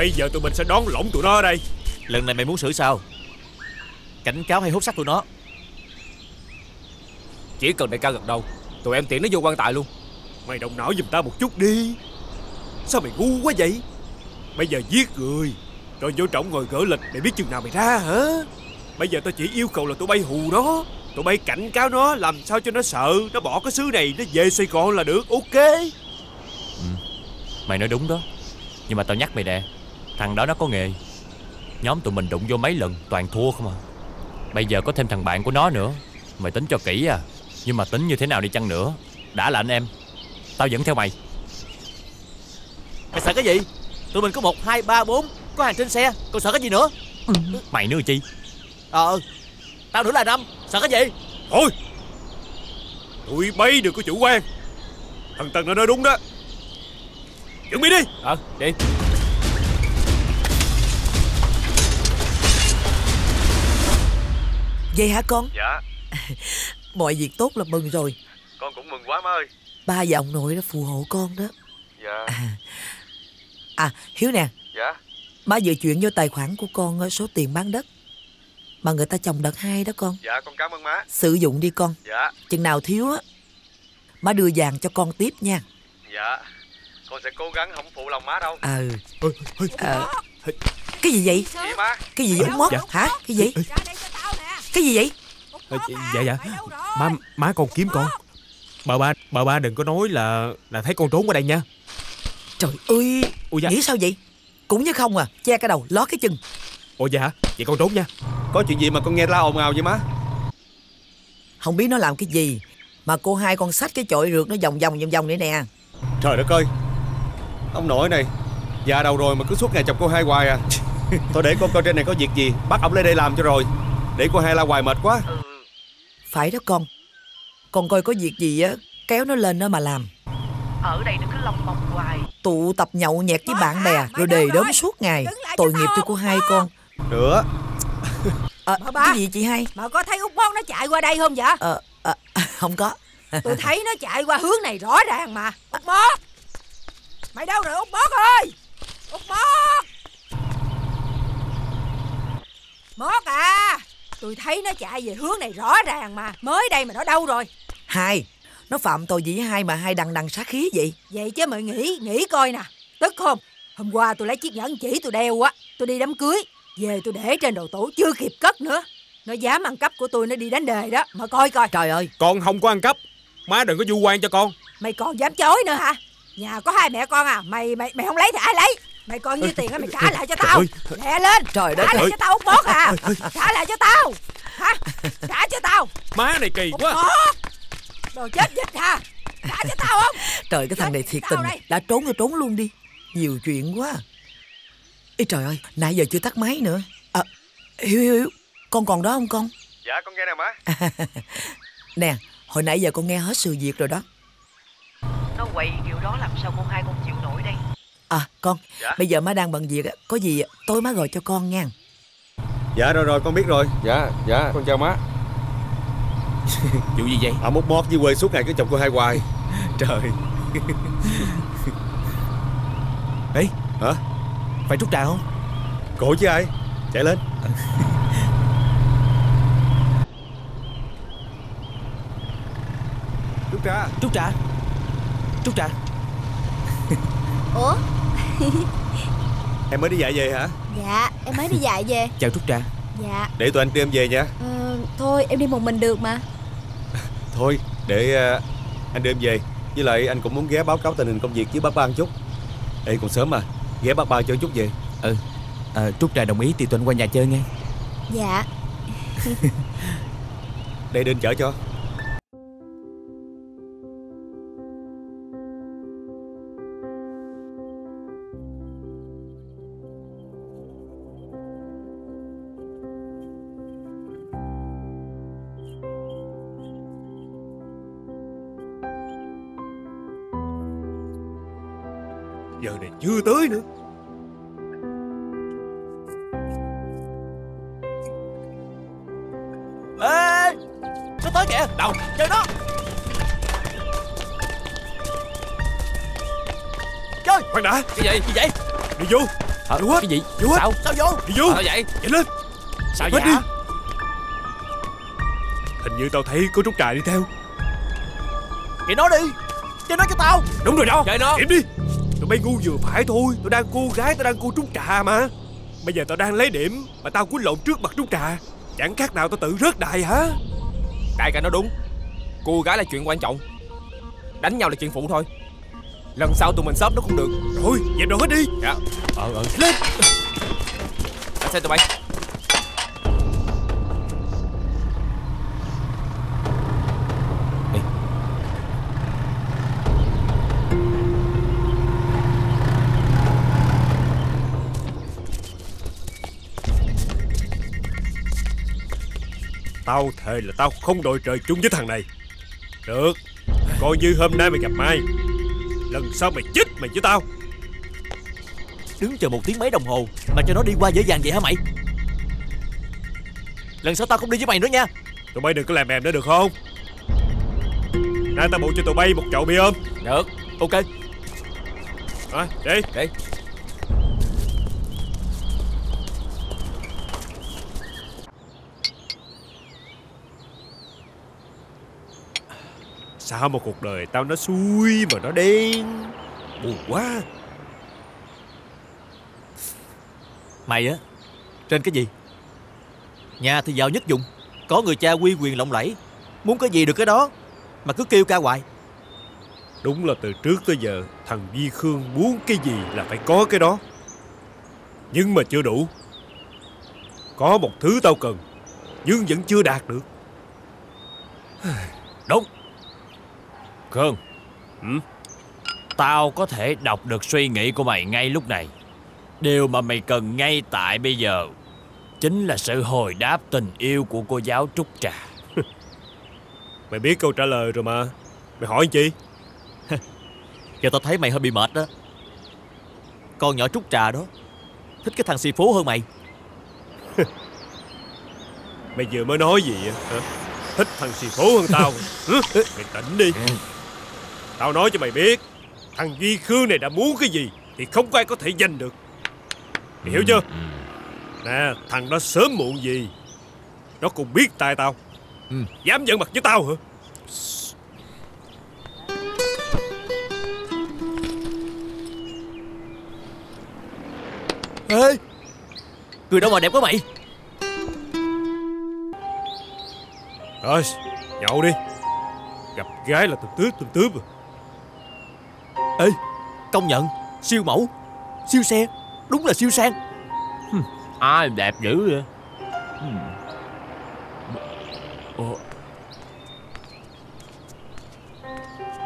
Bây giờ tụi mình sẽ đón lỏng tụi nó ở đây. Lần này mày muốn xử sao? Cảnh cáo hay hút xác tụi nó? Chỉ cần đại ca gật đầu, tụi em tiễn nó vô quan tài luôn. Mày động não giùm ta một chút đi. Sao mày ngu quá vậy? Bây giờ giết người rồi vô trọng ngồi gỡ lịch để biết chừng nào mày ra hả? Bây giờ tao chỉ yêu cầu là tụi bay hù nó, tụi bay cảnh cáo nó làm sao cho nó sợ, nó bỏ cái xứ này nó về Sài Gòn là được. Ok. Ừ, mày nói đúng đó. Nhưng mà tao nhắc mày nè, thằng đó nó có nghề. Nhóm tụi mình đụng vô mấy lần toàn thua không à. Bây giờ có thêm thằng bạn của nó nữa, mày tính cho kỹ à. Nhưng mà tính như thế nào đi chăng nữa, đã là anh em, tao dẫn theo mày. Mày sợ cái gì? Tụi mình có 1, 2, 3, 4, có hàng trên xe, còn sợ cái gì nữa? Ừ, mày nữa chi? Tao nữa là 5, sợ cái gì? Thôi, tụi bay đừng có chủ quan. Thằng Tần nó nói đúng đó. Chuẩn bị đi. Đi. Vậy hả con? Dạ. Mọi việc tốt là mừng rồi. Con cũng mừng quá má ơi. Ba và ông nội nó phù hộ con đó. Dạ. Hiếu nè. Dạ. Má vừa chuyển vô tài khoản của con số tiền bán đất mà người ta trồng đợt 2 đó con. Dạ con cảm ơn má. Sử dụng đi con. Dạ. Chừng nào thiếu á, má đưa vàng cho con tiếp nha. Dạ. Con sẽ cố gắng không phụ lòng má đâu. Cái gì vậy? Chị má. Cái gì vậy? Mất. Dạ. Hả? Cái gì? Cái gì vậy? Dạ. Má con kiếm con. Bà ba đừng có nói là thấy con trốn qua đây nha. Trời ơi. Ôi dạ. Nghĩ sao vậy? Cũng như không à. Che cái đầu ló cái chân. Ủa dạ hả? Vậy con trốn nha. Có chuyện gì mà con nghe la ồn ào vậy má? Không biết nó làm cái gì mà cô hai con xách cái chổi rượt nó vòng vòng nữa nè. Trời đất ơi, ông nội này già đầu rồi mà cứ suốt ngày chọc cô hai hoài à. Thôi để con coi trên này có việc gì, bắt ông lên đây làm cho rồi. Để cô hai la hoài mệt quá. Phải đó con. Con coi có việc gì á, kéo nó lên đó mà làm. Ở đây nó cứ lòng vòng hoài, tụ tập nhậu nhẹt với bạn bè rồi đề đốm suốt ngày. Tội nghiệp cho cô hai con. Nữa. Cái gì chị hai? Mà có thấy Út Bon nó chạy qua đây không vậy? Không có. Tôi thấy nó chạy qua hướng này rõ ràng mà. Út Bon, mày đâu rồi Út Bon ơi? Út Bon, Mót à, tôi thấy nó chạy về hướng này rõ ràng mà. Mới đây mà nó đâu rồi? Hai, nó phạm tội gì với hai mà hai đằng sát khí vậy? Vậy chứ mày nghĩ coi nè. Tức không? Hôm qua tôi lấy chiếc nhẫn chỉ tôi đeo á, tôi đi đám cưới, về tôi để trên đầu tủ chưa kịp cất nữa, nó dám ăn cắp của tôi, nó đi đánh đề đó. Mà coi coi. Trời ơi, con không có ăn cắp. Má đừng có vu oan cho con. Mày còn dám chối nữa hả? Nhà có hai mẹ con à, mày không lấy thì ai lấy? Mày coi nhiêu tiền á, mày trả lại cho tao. Lẹ lên. Trời đất ơi. Trả lại cho tao Út Mót à. Trả lại cho tao. Hả? Trả cho tao. Má này kỳ quá. Đồ chết dịch hả? Trả cho tao không? Trời, cái thằng này thiệt tình. Đã trốn thì trốn luôn đi, nhiều chuyện quá. Ê trời ơi, nãy giờ chưa tắt máy nữa. Hiếu, con còn đó không con? Dạ con nghe nè má. Nè, hồi nãy giờ con nghe hết sự việc rồi đó. Nó quậy điều đó làm sao con hai con chịu nổi đây. Con, dạ. Bây giờ má đang bận việc, có gì tối má gọi cho con nha. Dạ rồi con biết rồi. Dạ con chào má. Vụ gì vậy? Mốt Mót dưới quê suốt ngày cứ chồng cô hai hoài. Trời. Ê hả? Phải trút trà không? Cổ chứ ai. Chạy lên. Trúc trà. Ủa? Em mới đi dạy về hả? Dạ, em mới đi dạy về. Chào Trúc Trà. Dạ. Để tụi anh tiêm về nha. Thôi em đi một mình được mà. Thôi để anh đưa em về. Với lại anh cũng muốn ghé báo cáo tình hình công việc với bác ba một chút. Ê còn sớm mà, ghé bác ba chơi chút về. Trúc Trà đồng ý thì tụi anh qua nhà chơi nghe. Dạ. Đây đưa anh chở cho. Giờ này chưa tới nữa. Ê, nó tới kìa. Đâu, chơi nó. Chơi. Khoan đã. Cái gì vậy? Đi vô. Vô cái gì? Vô sao? Sao vô? Vô. Sao vậy? Dậy lên. Sao vậy? Dạ? Hình như tao thấy có trúc trà đi theo. Kệ nó đi. Cho nó cho tao. Đúng rồi đó. Kệ nó. Kiểm đi. Tụi bay ngu vừa phải thôi. Tụi đang cô gái, tao đang cô trúc trà mà. Bây giờ tao đang lấy điểm mà tao quýnh lộn trước mặt trúc trà. Chẳng khác nào tao tự rớt đài hả? Đại ca nó đúng. Cô gái là chuyện quan trọng, đánh nhau là chuyện phụ thôi. Lần sau tụi mình xốp nó cũng được. Thôi dẹp đồ hết đi. Dạ. Lên. Đánh xe tụi bay. Tao thề là tao không đội trời chung với thằng này. Được, coi như hôm nay mày gặp mai, lần sau mày chết mày với tao. Đứng chờ một tiếng mấy đồng hồ mà cho nó đi qua dễ dàng vậy hả mày? Lần sau tao không đi với mày nữa nha. Tụi bay đừng có làm mềm nữa được không? Nay tao bộ cho tụi bay một chậu bia ôm. Được, ok. À, đi đi. Sao một cuộc đời tao nó xui mà nó đen. Buồn quá. Mày á, trên cái gì? Nhà thì giàu nhất vùng, có người cha uy quyền lộng lẫy, muốn cái gì được cái đó, mà cứ kêu ca hoài. Đúng là từ trước tới giờ thằng Duy Khương muốn cái gì là phải có cái đó. Nhưng mà chưa đủ. Có một thứ tao cần nhưng vẫn chưa đạt được. Đúng Khương. Tao có thể đọc được suy nghĩ của mày ngay lúc này. Điều mà mày cần ngay tại bây giờ chính là sự hồi đáp tình yêu của cô giáo Trúc Trà. Mày biết câu trả lời rồi mà. Mày hỏi chi? Giờ tao thấy mày hơi bị mệt đó. Con nhỏ Trúc Trà đó thích cái thằng xì phố hơn mày. Mày vừa mới nói gì vậy hả? Thích thằng xì phố hơn tao. Mày tỉnh đi. Tao nói cho mày biết, thằng Duy Khương này đã muốn cái gì thì không có ai có thể giành được. Mày hiểu chưa? Nè, thằng đó sớm muộn gì nó cũng biết tay tao. Dám giận mặt với tao hả? Ê, cười đâu mà đẹp quá mày. Rồi, nhậu đi. Gặp gái là tùm tướp rồi. Ê, công nhận, siêu mẫu, siêu xe, đúng là siêu sang. Ai đẹp dữ vậy?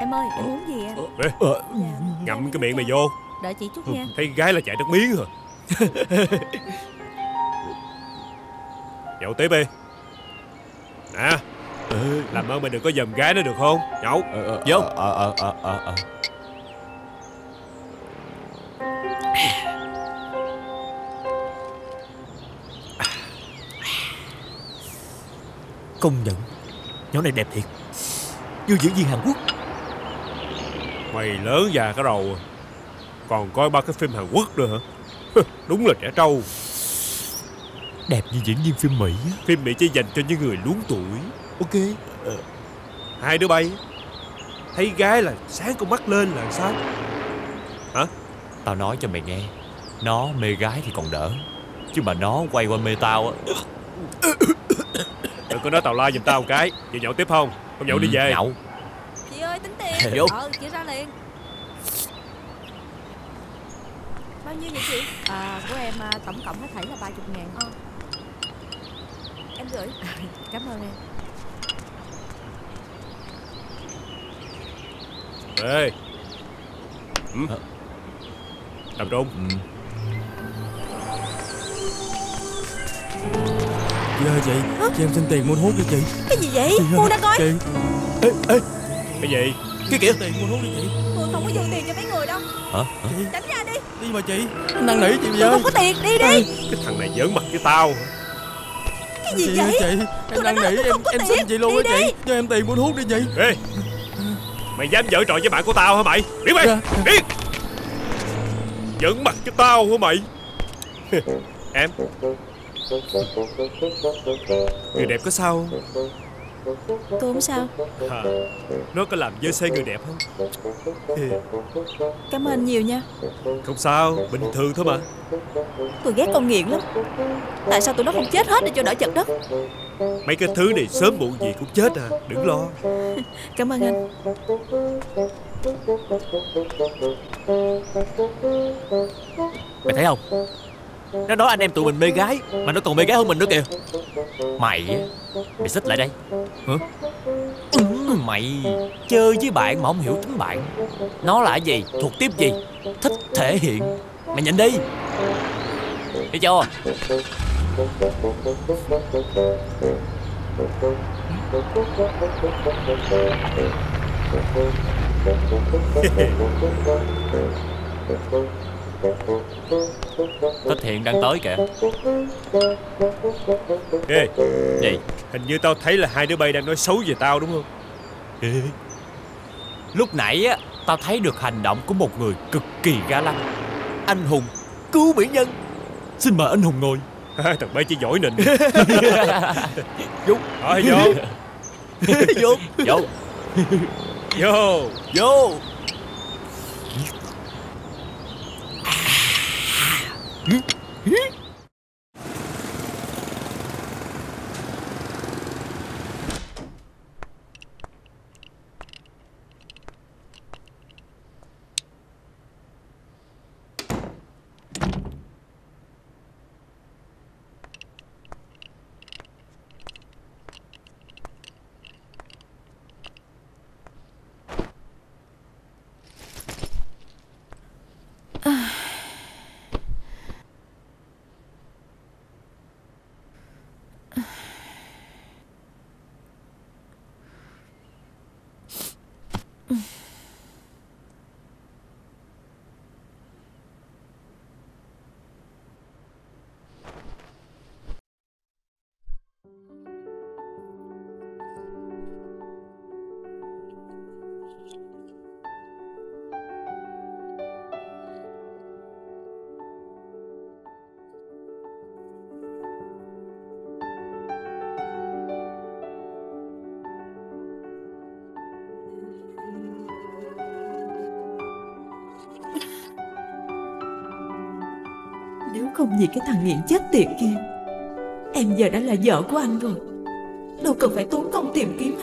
Em ơi, em muốn gì ạ? Dạ, ngậm cái miệng mày vô. Đợi chị chút nha. Thấy gái là chạy nước miếng rồi. Nhậu tiếp đi. Nè, làm ơn mày đừng có dòm gái nữa được không? Nhậu vô. Công nhận nhỏ này đẹp thiệt, như diễn viên Hàn Quốc. Mày lớn già cả đầu còn coi ba cái phim Hàn Quốc nữa hả? Đúng là trẻ trâu. Đẹp như diễn viên phim Mỹ. Phim Mỹ chỉ dành cho những người luống tuổi. Ok. Hai đứa bay thấy gái là sáng con mắt lên là sao? Hả? Tao nói cho mày nghe, nó mê gái thì còn đỡ, chứ mà nó quay qua mê tao á. Đừng có nói tào la giùm tao một cái. Chị nhậu tiếp không? Không nhậu đi về. Nhậu. Chị ơi tính tiền. Vô. Chị ra liền. Bao nhiêu vậy chị? Của em tổng cộng hết thảy là 30.000. Em gửi. Cảm ơn em. Ê, tập trung. Chị ơi chị, chị em xin tiền mua thuốc cho chị. Cái gì vậy? Mua ra coi chị. Ê, cái gì? Cái kìa. Tiền mua thuốc cho chị. Tôi không có dư tiền cho mấy người đâu. Hả? Chị tránh ra đi. Đi mà chị, anh năn nỉ chị vậy. Tôi không có tiền, đi đi. Cái thằng này giỡn mặt với tao. Cái gì chị vậy? Chị, em năn nỉ em xin chị luôn á chị. Cho em tiền mua thuốc đi chị. Ê, mày dám giở trò với bạn của tao hả mày? Điên mày, điên. Giỡn mặt cho tao hả mày? Em, người đẹp có sao không? Tôi không sao. Nó có làm dơ xê người đẹp không? Cảm ơn nhiều nha. Không sao, bình thường thôi mà. Tôi ghét con nghiện lắm. Tại sao tụi nó không chết hết để cho đỡ chật đất? Mấy cái thứ này sớm muộn gì cũng chết à, đừng lo. Cảm ơn anh. Mày thấy không? Nó nói anh em tụi mình mê gái, mà nó còn mê gái hơn mình nữa kìa. Mày xích lại đây. Hả? Mày chơi với bạn mà không hiểu tính bạn. Nó là gì, thuộc tiếp gì, thích thể hiện. Mày nhìn đi. Thấy chưa? Thích hiện đang tới kìa. Ê, gì? Hình như tao thấy là hai đứa bay đang nói xấu về tao đúng không? Ê. Lúc nãy á, tao thấy được hành động của một người cực kỳ ga lăng. Anh hùng cứu mỹ nhân. Xin mời anh hùng ngồi. À, thằng bay chỉ giỏi nịnh. Vô. Thôi vô. Vô. Vô. Vô. Vô. Không vì cái thằng nghiện chết tiệt kia, em giờ đã là vợ của anh rồi, đâu cần phải tốn công tìm kiếm